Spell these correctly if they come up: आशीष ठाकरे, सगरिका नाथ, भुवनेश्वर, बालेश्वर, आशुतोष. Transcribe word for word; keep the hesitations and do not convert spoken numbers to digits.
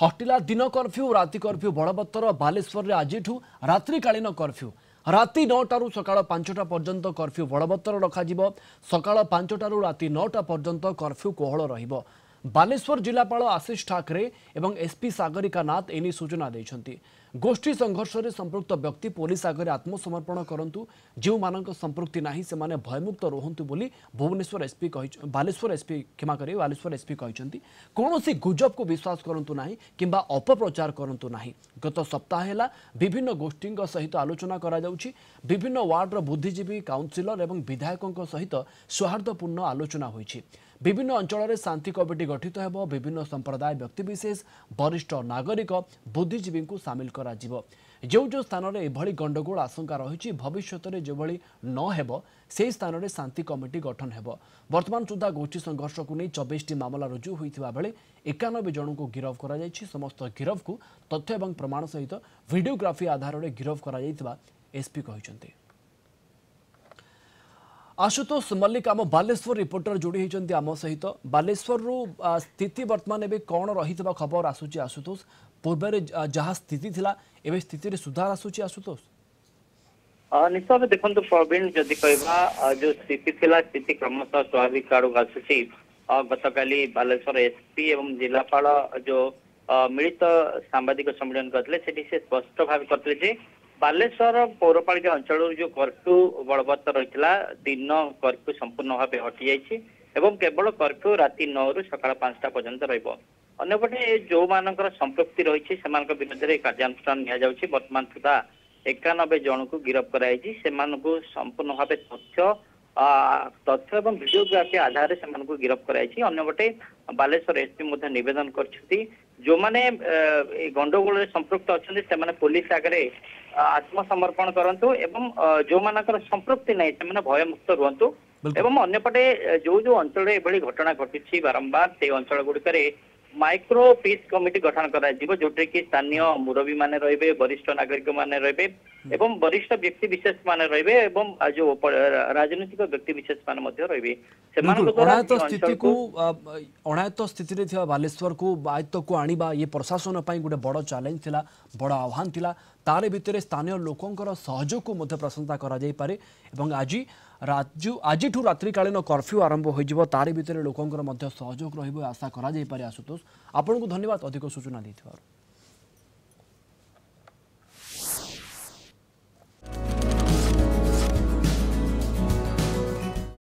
हटिला दिन कर्फ्यू राति कर्फ्यू बड़बत्तर बालेश्वर आज रात्रिकालीन कर्फ्यू राति नौटू सका पांचटा पर्यंत कर्फ्यू बड़बत्तर रखा सका पांचटू राति नौटा पर्यंत कर्फ्यू कोहल र बालेश्वर जिलापाल आशीष ठाकरे एवं एसपी सगरिका नाथ एने सूचना देछंती। गोष्ठी संघर्ष में संपृक्त व्यक्ति पुलिस आगे आत्मसमर्पण करंतु, जो मानक संपृक्ति नाही से माने भयमुक्त रहंतु बोली भुवनेश्वर एसपी बालेश्वर एसपी क्षमा करें बालेश्वर एसपी कहते कौन सी गुजब को विश्वास करंतु नाही किंबा अपप्रचार करंतु नाही। गत सप्ताह हेला विभिन्न गोष्ठी सहित आलोचना करा जाउछि, विभिन्न वार्डर बुद्धिजीवी काउंसिलर एवं विधायकों सहित सौहार्दपूर्ण आलोचना होइछि। विभिन्न अंचल में शांति कमिटी गठित होब, विभिन्न संप्रदाय व्यक्तिविशेष वरिष्ठ नागरिक बुद्धिजीवी को सामिल करा जिवो। जो जो स्थान में यह गंडगोल आशंका रही भविष्य में जो भली न से स्थान में शांति कमिटी गठन होब। वर्तमान सुधा गोष्ठी संघर्ष को नहीं चौबीस टी मामला रुजु होता बेले इक्यानबे जन को गिरफ कर समस्त गिरफ को तथ्य एवं प्रमाण सहित वीडियोग्राफी आधार में गिरफ कर एसपी कहते। आशुतोष मल्लिक आम बालेश्वर रिपोर्टर जोड़ी होती आम सहित। बालेश्वर रू स्थिति वर्तमान एवं कौन रही खबर आसूची आशुतोष? पूर्व जहाँ स्थिति थिला एवं स्थिति रे सुधार आसूची आशुतोष? निश्चय देखो प्रवीण जदि कह जो स्थिति थिला स्थिति क्रमशः स्वाभाविक आड़ आसूची। गतकाली बालेश्वर एसपी एवं जिलापाल जो मिलित सांबादिक सम्मेलन करते से स्पष्ट भाव करते बालेश्वर पौरपालिका अंचल जो कर्फ्यू बलवत्तर रही दिन कर्फ्यू संपूर्ण भाव हटि जाइए एवं केवल कर्फ्यू राति नौ रु सका पांचटा पर्यंत रनपटे जो मान संपृक्ति रही से विरोध में कार्यानुष्ठान निर्तमान सुधा एकानबे जन को गिरफ कर संपूर्ण भाव तथ्य तथ्य एवं भिडियोग्राफी आधार से गिरफ करपटे बालेश्वर एसपी नवेदन कर जो मैंने गंडगोल संपृक्त अच्छा से पुलिस आगे आत्मसमर्पण करंतु एवं जो मान संपृक्ति नहीं से भयमुक्त रुहतु एवं अंपटे जो जो अंचल ये घटना घटी बारंबार से अंचल गुड़िक माइक्रो पीस कमिटी गठन करा जिवो जोटे कि स्थानीय मुरबी माने रहिबे, वरिष्ठ नागरिक माने रहिबे एवं वरिष्ठ व्यक्ति विशेष माने रहिबे एवं जो राजनीतिक व्यक्ति विशेष माने मध्ये रहिबे। अणायत स्थिति को अणायत स्थिति रे थिया बालेश्वर को आयत को आनिबा ये प्रशासन पई गुटे बड़ चैलेंज थिला, बड़ आह्वान थिला। तारे भितर स्थानीय लोकंकर सहयोग को मध्ये प्रशंसा करा जाय पारे एवं आजि राज्य आज रात्रिकालीन कर्फ्यू आरंभ हो तार भितर लोकों सहयोग रही आशा करा जाय पारे। आशुतोष आपन को धन्यवाद अधिक सूचना देथिबार।